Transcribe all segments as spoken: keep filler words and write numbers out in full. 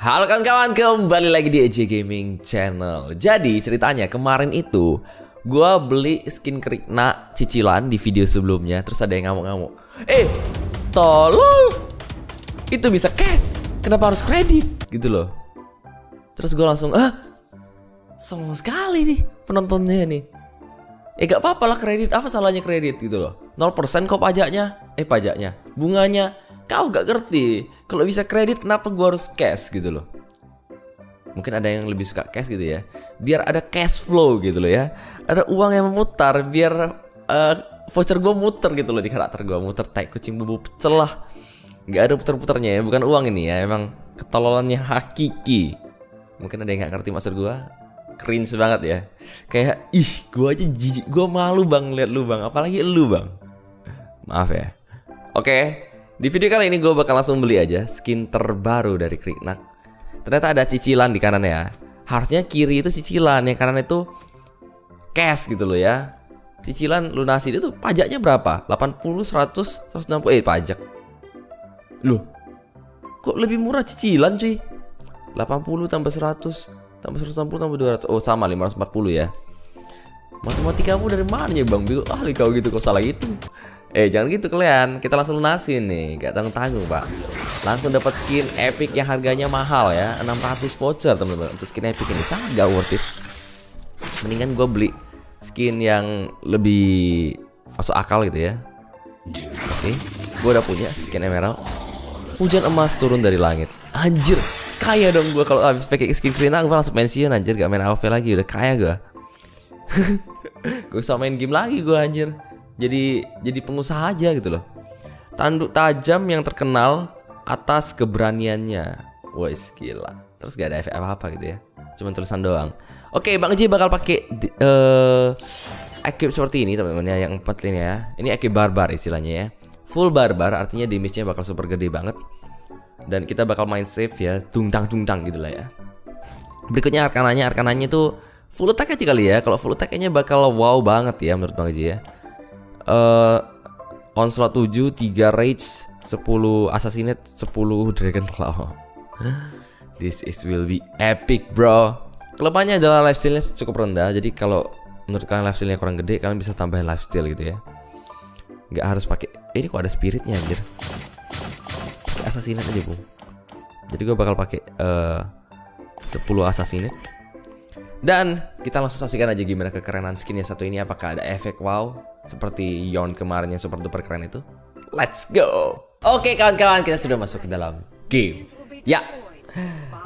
Halo kawan-kawan, kembali lagi di E J Gaming Channel. Jadi ceritanya kemarin itu gua beli skin Krikna cicilan di video sebelumnya. Terus ada yang ngamuk-ngamuk, Eh, tolol, itu bisa cash, kenapa harus kredit? Gitu loh. Terus gua langsung, ah, songong sekali nih penontonnya nih. Eh gak apa-apa lah kredit, apa salahnya kredit gitu loh. nol persen kok pajaknya, eh pajaknya, bunganya. Kau gak ngerti, kalau bisa kredit kenapa gua harus cash gitu loh. Mungkin ada yang lebih suka cash gitu ya, biar ada cash flow gitu loh ya. Ada uang yang memutar, biar uh, voucher gua muter gitu loh di karakter gua. Muter tai kucing bubu pecel lah. Gak ada puter-puternya ya, bukan uang ini ya. Emang ketololannya hakiki. Mungkin ada yang gak ngerti maksud gua. Cringe banget ya. Kayak, ih gua aja jijik, gua malu bang lihat lu bang, apalagi lu bang. Maaf ya. Oke okay. Di video kali ini gue bakal langsung beli aja skin terbaru dari Kriknak. Ternyata ada cicilan di kanan ya. Harusnya kiri itu cicilan, yang kanan itu cash gitu loh ya. Cicilan lunasi itu pajaknya berapa? delapan puluh, seratus, seratus enam puluh. Eh pajak. Loh, kok lebih murah cicilan cuy? delapan puluh tambah seratus tambah seratus enam puluh tambah dua ratus. Oh sama lima ratus empat puluh ya. Matematikamu dari mana ya bang? Bego ahli kau gitu, kok salah gitu. Eh jangan gitu kalian, kita langsung lunasin nih, gak tanggung-tanggung pak. Langsung dapat skin epic yang harganya mahal ya, enam ratus voucher teman-teman untuk skin epic ini, sangat gak worth it. Mendingan gue beli skin yang lebih masuk akal gitu ya. Oke, gue udah punya skin Emerald Hujan emas turun dari langit. Anjir, kaya dong gue kalau habis pakai skin Kriknak. Gue langsung pensiun anjir, gak main A O V lagi, udah kaya gue. Gue usah main game lagi gue anjir. Jadi jadi pengusaha aja gitu loh. Tanduk tajam yang terkenal atas keberaniannya. Weiskila. Terus gak ada efek apa-apa gitu ya. Cuman tulisan doang. Oke, Bang J bakal pakai uh, equip seperti ini teman-teman ya, yang empat ini ya. Ini equip barbar istilahnya ya. Full barbar artinya damage-nya bakal super gede banget. Dan kita bakal main safe ya, tungtang-tungtang gitu lah ya. Berikutnya arkananya, arkananya itu full attack aja kali ya. Kalau full attack kayaknya bakal wow banget ya menurut Bang J ya. Uh, onslaught tujuh, tiga rage, sepuluh assassinate, sepuluh dragon claw. This is will be epic bro. Kelemahannya adalah lifestealnya cukup rendah. Jadi kalau menurut kalian lifestealnya kurang gede, kalian bisa tambahin lifesteal gitu ya. Nggak harus pakai. Eh, ini kok ada spiritnya anjir. Pakai assassinate aja bung. Jadi gue bakal pakai uh, sepuluh assassinate. Dan kita langsung saksikan aja gimana kekerenan skin yang satu ini. Apakah ada efek wow seperti Yon kemarin yang super duper keren itu. Let's go. Oke kawan-kawan, kita sudah masuk ke dalam game. Ya,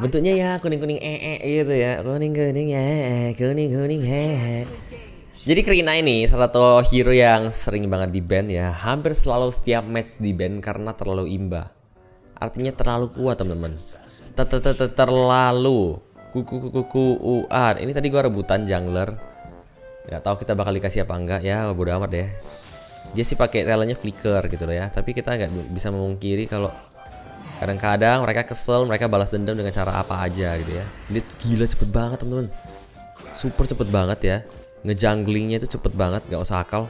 bentuknya ya kuning-kuning ee -e gitu ya. Kuning-kuning ee kuning-kuning hehe. Jadi Kriina ini salah satu hero yang sering banget di ban ya. Hampir selalu setiap match di ban karena terlalu imba. Artinya terlalu kuat teman-teman. Terlalu kuku-kuku-kuan. Ini tadi gua rebutan jungler. Gak tahu kita bakal dikasih apa enggak ya, bodo amat deh. Dia sih pakai talentnya flicker gitu loh ya, tapi kita nggak bisa memungkiri kalau kadang-kadang mereka kesel, mereka balas dendam dengan cara apa aja gitu ya. Lihat gila cepet banget temen-temen. Super cepet banget ya. Ngejanglingnya itu cepet banget, gak usah akal.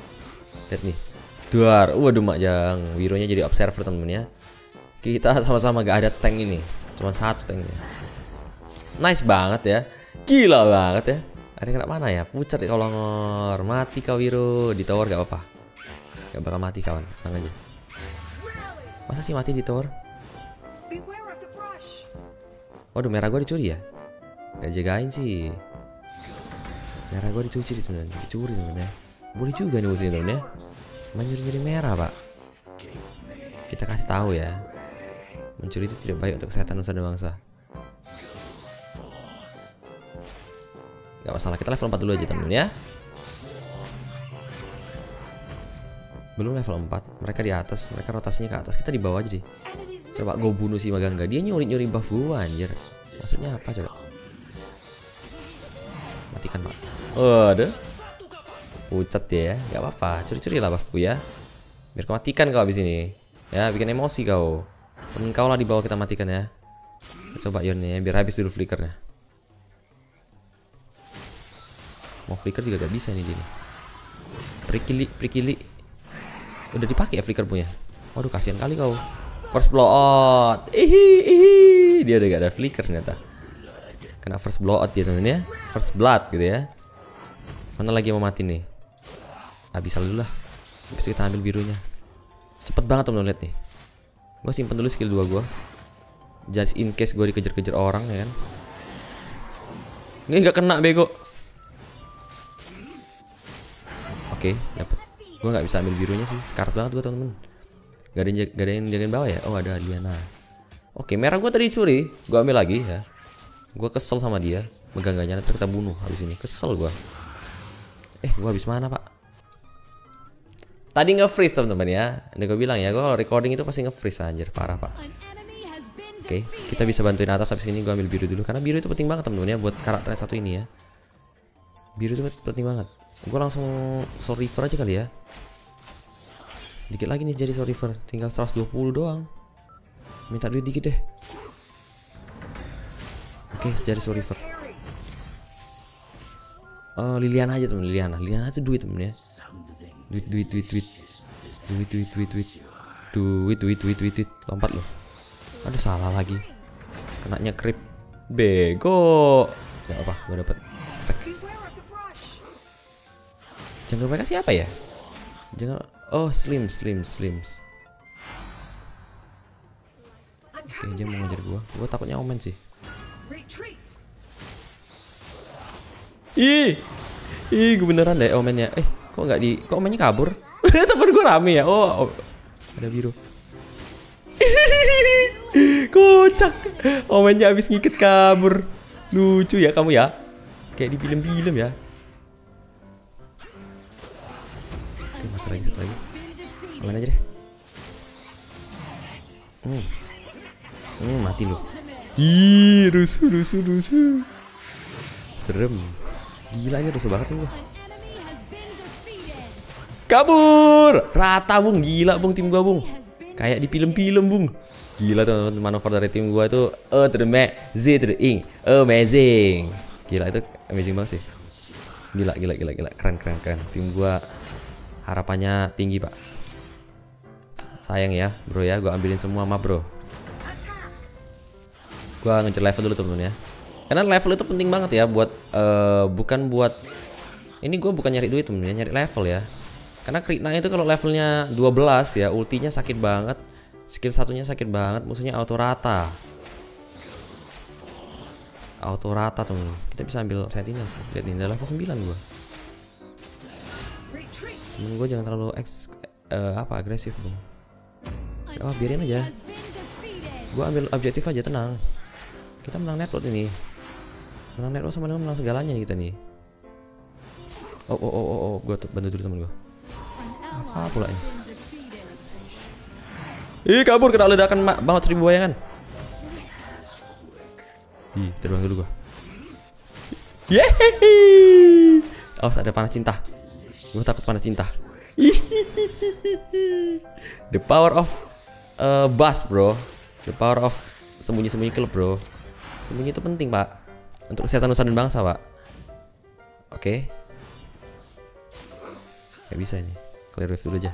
Lihat nih. Duar. Waduh makjang. Wironya jadi observer temen-temen ya. Kita sama-sama gak ada tank ini. Cuman satu tanknya. Nice banget ya. Gila banget ya. Ada yang kena mana ya? Pucat di kolongor. Mati kau Wiro. Di tower gak apa-apa. Gak bakal mati kawan. Tenang aja. Masa sih mati di tower? Waduh merah gue dicuri ya? Gak jagain sih. Merah gue dicuci temen-temen. Dicuri temen-temen ya. Boleh juga nih musuhnya temen ya. Mencuri-curi merah pak. Kita kasih tahu ya. Mencuri itu tidak baik untuk kesehatan nusa dan bangsa. Gak masalah, kita level empat dulu aja temen-temen ya. Belum level empat, mereka di atas, mereka rotasinya ke atas, kita di bawah aja deh. Coba gue bunuh si Magangga, dia nyuri-nyuri buff gue anjir. Maksudnya apa coba? Matikan pak. Waduh. Pucat ya, gak apa-apa, curi-curi lah buff gue ya. Biar kau matikan kau abis ini. Ya, bikin emosi kau. Temen kau lah di bawah kita matikan ya. Coba Yonnya, biar habis dulu flickernya. Mau flicker juga gak bisa nih dia nih. Prikili, prikili. Udah dipakai ya flicker punya. Waduh kasihan kali kau. First blood. Ihi, ihi. Wih, dia udah gak ada flicker ternyata. Kena first blowout dia temen ya. First blood gitu ya. Mana lagi yang mau mati nih? Abyssal dulu lah. Habis kita ambil birunya. Cepet banget temen-temen, lihat nih. Gue simpen dulu skill dua gue, just in case gue dikejar-kejar orang ya kan. Nggak, gak kena bego. Oke, dapet. Gue nggak bisa ambil birunya sih, sekarat banget gue temen-temen. Gak ada, gak ada yang jagain bawah ya? Oh ada Diana. Oke, merah gue tadi curi, gue ambil lagi ya. Gue kesel sama dia, megang gak nyana, terus kita bunuh habis ini. Kesel gue. Eh, gue habis mana pak? Tadi nge-freeze teman-teman ya. Ini gue bilang ya, gue kalau recording itu pasti nge-freeze anjir, parah pak. Oke, okay, kita bisa bantuin atas habis ini. Gue ambil biru dulu karena biru itu penting banget teman-teman ya buat karakter satu ini ya. Biru itu penting banget. Gue langsung Soul Reaver aja kali ya. Dikit lagi nih jadi Soul Reaver, tinggal seratus dua puluh doang. Minta duit dikit deh. Oke, okay, jadi Soul Reaver. Oh, Liliana aja teman, Liliana. Liliana itu duit temen ya. Duit duit duit duit duit duit duit duit duit duit duit duit duit lompat loh. Aduh salah lagi. Kenanya creep. Bego. Gak apa, gue dapet stack. Jungle mereka siapa ya? Jungle, oh slim slim slims. Oke, dia mau ngejar gue. Gue takutnya omen sih. Ih, ih gue beneran deh omennya. Eh kok nggak di, kok mainnya kabur? Temen gue rame ya. Oh, oh. Ada biru. Kocak. Oh mainnya abis ngikut kabur. Lucu ya kamu ya. Kayak di film-film ya. Oke, mati lagi satu lagi. Mana aja deh. Hmm, hmm mati lu. Ih rusuh rusuh rusuh. Serem. Gila ini rusuh banget tuh. Kabur rata bung, gila bung tim gua bung, kayak di film-film bung. Gila teman-teman, manuver dari tim gua itu uh, amazing, amazing. Gila itu amazing banget sih. Gila gila gila gila, keren keren keren. Tim gua harapannya tinggi pak. Sayang ya bro ya, gua ambilin semua map bro. Gua ngejar level dulu teman-teman ya. Karena level itu penting banget ya buat uh, bukan buat ini, gua bukan nyari duit teman-teman ya, nyari level ya. Karena Kriknak itu kalau levelnya dua belas ya, ultinya sakit banget, skill satunya sakit banget, musuhnya auto rata. Auto rata temen. Kita bisa ambil settingan. Lihat nih, level sembilan gua. Temen gua jangan terlalu eks, uh, apa agresif bro. Oh, biarin aja. Gua ambil objektif aja, tenang. Kita menang netload ini. Menang netload sama dengan menang segalanya nih kita nih. Oh oh oh oh, oh. Gua bantu dulu temen gua. Ah pula ini. Ih kabur, kena ledakan banget seribu bayangan. Ih terbang dulu gua. Yeay. Awas ada panas cinta. Gua takut panas cinta. The power of uh, bus bro. The power of sembunyi-sembunyi klub bro. Sembunyi itu penting pak, untuk kesehatan nusa dan bangsa pak. Oke okay. Gak bisa ini. Clear wave dulu aja.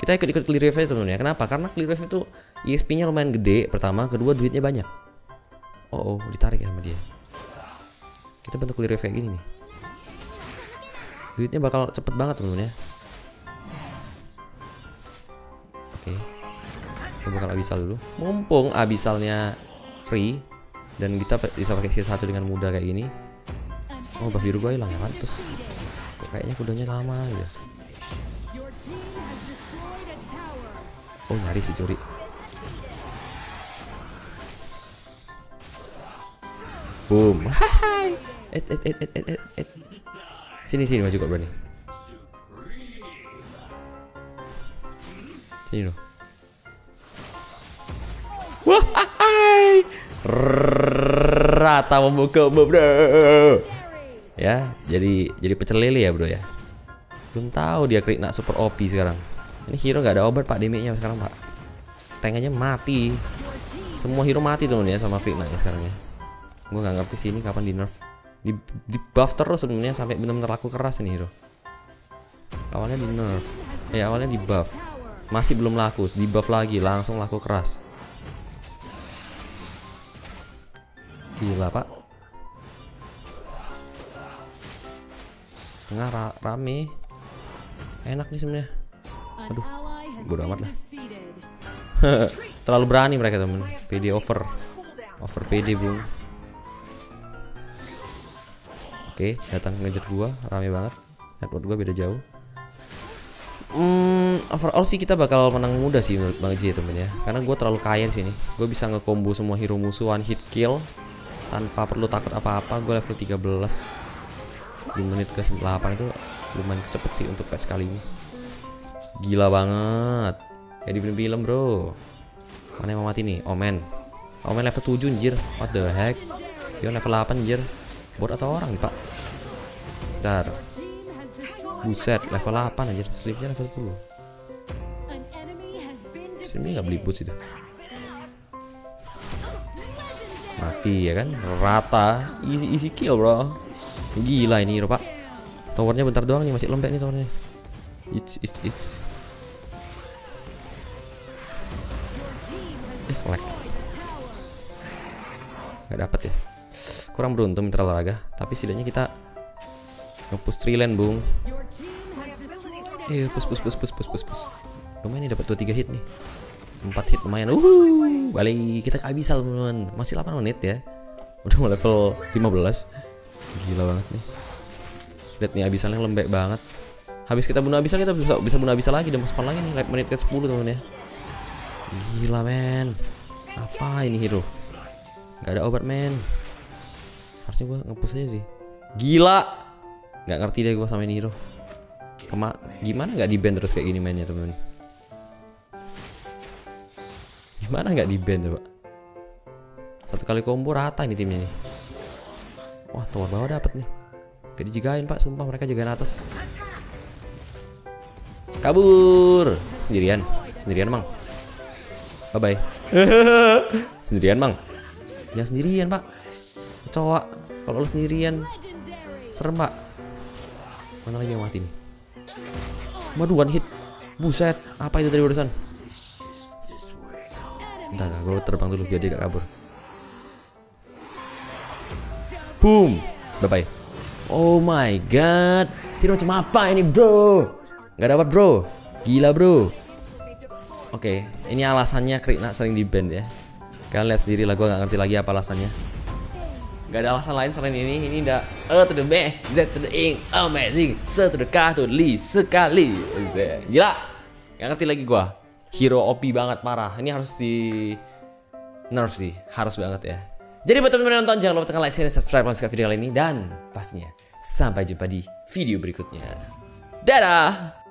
Kita ikut-ikut clear wave aja temen-temen ya. Kenapa? Karena clear wave itu E S P-nya lumayan gede. Pertama, kedua duitnya banyak. Oh, oh ditarik ya sama dia. Kita bentuk clear wave kayak gini nih. Duitnya bakal cepet banget temen-temen ya. Oke, kita bakal Abyssal dulu. Mumpung Abyssalnya free dan kita bisa pakai skill satu dengan mudah kayak gini. Oh buff biru gue hilang ya, pantes. Kok kayaknya kudanya lama ya. Oh nyari si curi. Boom. Hai. Et et et et et et. Sini sini maju kok berani. Sini loh. Wah. Hai. Rata membuka bro. Ya, jadi jadi pecel lele ya, bro ya. Belum tahu dia Kriknak super O P sekarang. Ini hero nggak ada obat pak, damage-nya sekarang pak. Tank aja mati. Semua hero mati temen ya sama Kriknak ya sekarang ya. Gue nggak ngerti sih ini kapan di nerf, di, di buff terus sebenarnya sampai benar-benar laku keras ini hero. Awalnya di nerf, eh awalnya di buff, masih belum laku, di buff lagi langsung laku keras. Gila pak. Tengah ra rame. Enak nih sebenarnya. Aduh, bodo amat lah. Terlalu berani mereka temen. P D over. Over P D bung. Oke, datang ngejar gua, rame banget. Network gua beda jauh. Hmm, overall sih kita bakal menang mudah sih menurut Bang J temen ya, karena gue terlalu kaya di sini. Gue bisa ngekombo semua hero musuh one hit kill tanpa perlu takut apa-apa. Gue level tiga belas di menit ke delapan itu lumayan cepet sih untuk patch kali ini. Gila banget. Kayak di film-film bro. Mana yang mau mati nih? Omen. Omen level tujuh anjir. What the heck? Dia level delapan anjir. Bot atau orang nih pak? Bentar. Buset, level delapan aja, sleepnya level sepuluh. Sleepnya nggak beli boots itu. Mati ya kan, rata, easy easy kill bro. Gila ini hero pak. Towernya bentar doang nih, masih lembek nih towernya. It's it's it's. Eh, lag. Nggak dapet ya. Kurang beruntung mitra olahraga, tapi setidaknya kita nge-push three lane bung. Eh, push push push push push push push. Lumayan nih dapat dua tiga hit nih. empat hit lumayan. Uhuh, balik kita ke Abyssal, teman. Masih delapan menit ya. Udah mau level lima belas. Gila banget nih. Lihat nih Abyssalnya lembek banget. Habis kita bunuh Abyssal kita bisa bisa bunuh Abyssal lagi dan mau spawn lagi nih late menit ke sepuluh, teman ya. Gila, men. Apa ini hero? Gak ada obat, men. Harusnya gua nge-push aja deh. Gila. Gak ngerti deh gua sama ini hero. Kema gimana nggak di band terus kayak gini mainnya temen? Gimana nggak di band coba? Satu kali combo rata ini timnya nih. Wah tower bawah dapat nih. Gak dijagain pak, sumpah mereka jagain atas. Kabur sendirian, sendirian mang. Bye bye. Sendirian mang. Jangan sendirian pak. Cowok kalau lu sendirian serem pak. Mana lagi yang mati nih? Waduh, one hit. Buset, apa itu tadi barusan? Entar, gue terbang dulu biar dia gak kabur. Boom. Bye-bye. Oh my god. Hero macam apa ini, bro? Gak dapat, bro. Gila, bro. Oke, okay, ini alasannya Kriknak sering di-ban ya. Kalian lihat sendiri lah, gue gak ngerti lagi apa alasannya. Gak ada alasan lain selain ini. Ini udah E to the B, Z to the ing, amazing, S to the K to the L, sekali Z. Gila. Gak ngerti lagi gua. Hero O P banget parah. Ini harus di nerf sih, harus banget ya. Jadi buat teman-teman nonton jangan lupa tekan like, share, dan subscribe kalau suka video kali ini dan pastinya sampai jumpa di video berikutnya. Dadah.